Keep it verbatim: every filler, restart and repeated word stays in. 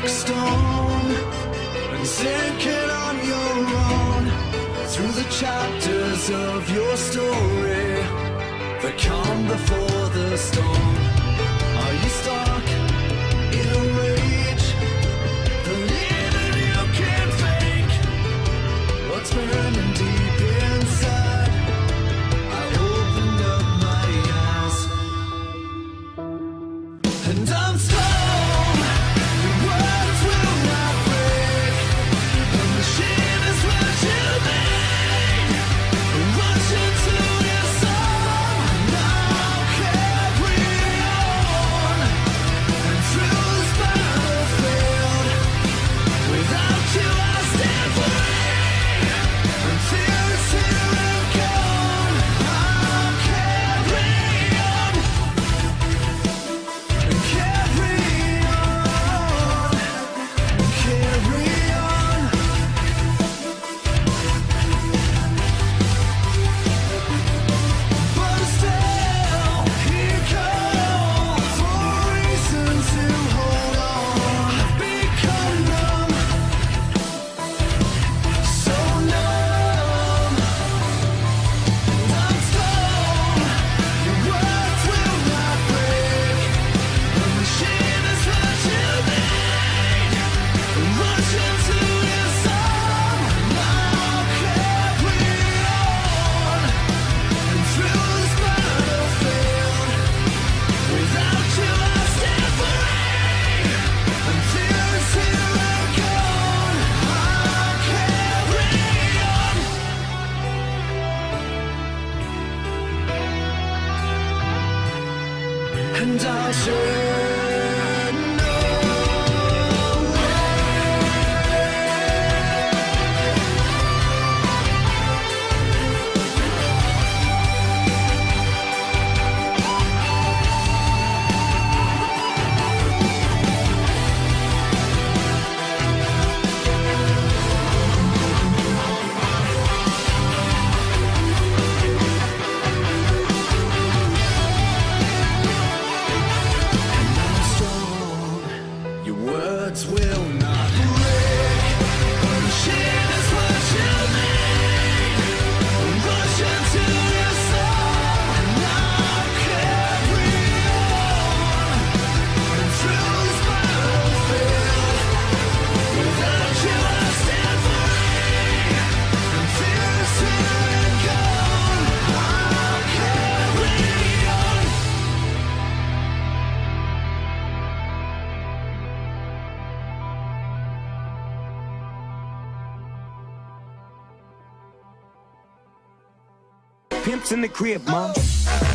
like stone and sinking on your own through the chapters of your story that come before the storm. Are you stuck in a rage, believing you can't fake what's burning deep inside? I opened up my eyes and I'm stuck. And I'll turn pimps in the crib, mom.